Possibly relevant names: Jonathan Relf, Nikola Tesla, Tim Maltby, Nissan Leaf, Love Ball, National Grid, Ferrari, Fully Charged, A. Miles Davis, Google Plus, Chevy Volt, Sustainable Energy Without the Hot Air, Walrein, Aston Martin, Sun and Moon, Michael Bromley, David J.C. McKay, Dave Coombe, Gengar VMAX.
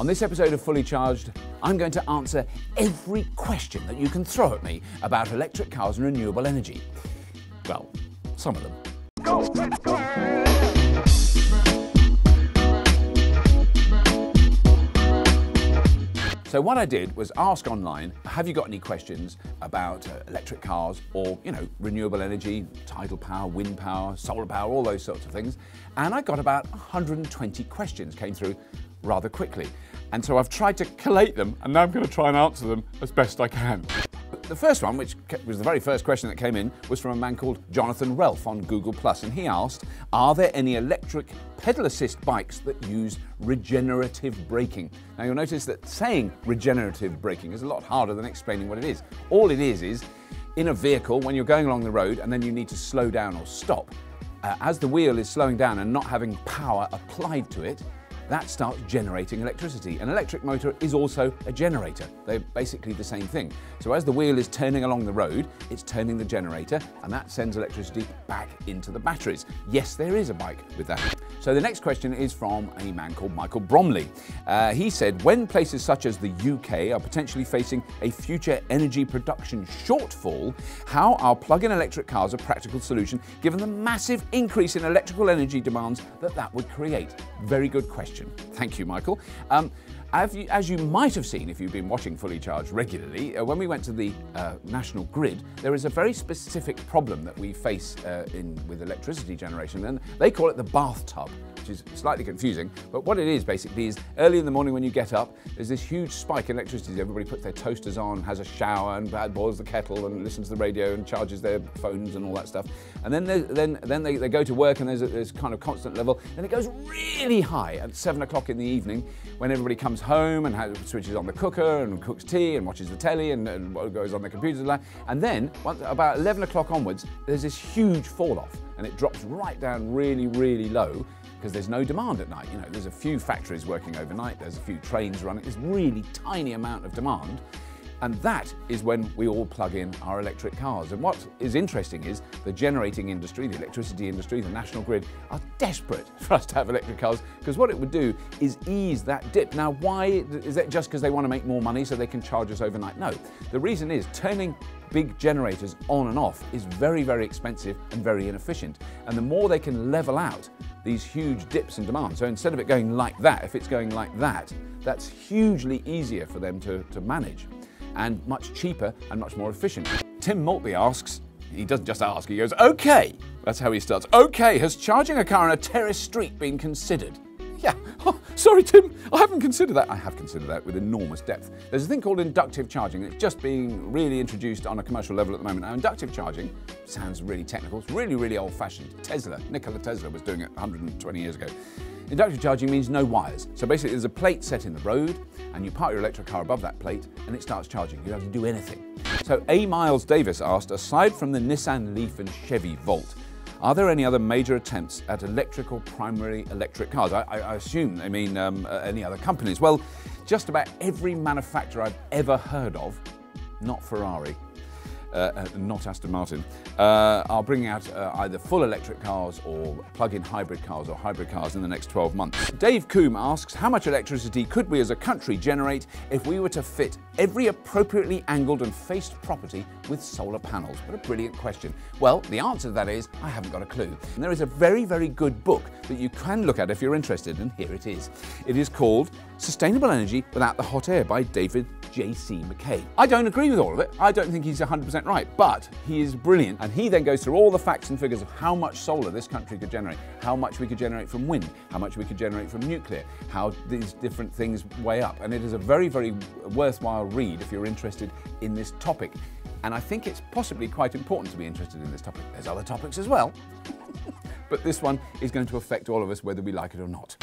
On this episode of Fully Charged, I'm going to answer every question that you can throw at me about electric cars and renewable energy. Well, some of them. Go, let's go. So what I did was ask online, have you got any questions about electric cars or, you know, renewable energy, tidal power, wind power, solar power, all those sorts of things. And I got about 120 questions came through rather quickly. And so I've tried to collate them, and now I'm going to try and answer them as best I can. The first one, which was the very first question that came in, was from a man called Jonathan Relf on Google Plus, and he asked, are there any electric pedal assist bikes that use regenerative braking? Now you'll notice that saying regenerative braking is a lot harder than explaining what it is. All it is in a vehicle when you're going along the road and then you need to slow down or stop, as the wheel is slowing down and not having power applied to it, that starts generating electricity. An electric motor is also a generator. They're basically the same thing. So as the wheel is turning along the road, it's turning the generator, and that sends electricity back into the batteries. Yes, there is a bike with that. So the next question is from a man called Michael Bromley. He said, when places such as the UK are potentially facing a future energy production shortfall, how are plug-in electric cars a practical solution given the massive increase in electrical energy demands that would create? Very good question. Thank you, Michael. As you might have seen if you've been watching Fully Charged regularly, when we went to the National Grid, there is a very specific problem that we face with electricity generation, and they call it the bathtub, which is slightly confusing, but what it is basically is early in the morning when you get up, there's this huge spike in electricity. Everybody puts their toasters on, has a shower, and boils the kettle, and listens to the radio, and charges their phones, and all that stuff. And then they go to work, and there's this kind of constant level, and it goes really high at 7 o'clock in the evening when everybody comes home and switches on the cooker and cooks tea and watches the telly and what goes on the computers. And then, about 11 o'clock onwards, there's this huge fall-off and it drops right down really, really low because there's no demand at night. You know, there's a few factories working overnight, there's a few trains running, there's really tiny amount of demand. And that is when we all plug in our electric cars. And what is interesting is the generating industry, the electricity industry, the National Grid are desperate for us to have electric cars because what it would do is ease that dip. Now, why is that? Just because they want to make more money so they can charge us overnight? No. The reason is turning big generators on and off is very, very expensive and very inefficient. And the more they can level out these huge dips in demand, so instead of it going like that, if it's going like that, that's hugely easier for them to manage, and much cheaper and much more efficient. Tim Maltby asks, he doesn't just ask, he goes, okay. That's how he starts. Okay, has charging a car on a terraced street been considered? Yeah, oh, sorry Tim, I haven't considered that. I have considered that with enormous depth. There's a thing called inductive charging that's just being really introduced on a commercial level at the moment. Now, inductive charging sounds really technical. It's really, really old-fashioned. Tesla, Nikola Tesla was doing it 120 years ago. Inductive charging means no wires. So basically there's a plate set in the road and you park your electric car above that plate and it starts charging. You don't have to do anything. So A. Miles Davis asked, aside from the Nissan Leaf and Chevy Volt, are there any other major attempts at electrical primary electric cars? I assume they mean any other companies. Well, just about every manufacturer I've ever heard of, not Ferrari, not Aston Martin, are bringing out either full electric cars or plug-in hybrid cars or hybrid cars in the next 12 months. Dave Coombe asks, how much electricity could we as a country generate if we were to fit every appropriately angled and faced property with solar panels? What a brilliant question. Well, the answer to that is, I haven't got a clue. And there is a very, very good book that you can look at if you're interested, and here it is. It is called Sustainable Energy Without the Hot Air by David J.C. McKay. I don't agree with all of it. I don't think he's 100% right, but he is brilliant. And he then goes through all the facts and figures of how much solar this country could generate, how much we could generate from wind, how much we could generate from nuclear, how these different things weigh up. And it is a very, very worthwhile read if you're interested in this topic. And I think it's possibly quite important to be interested in this topic. There's other topics as well, but this one is going to affect all of us whether we like it or not.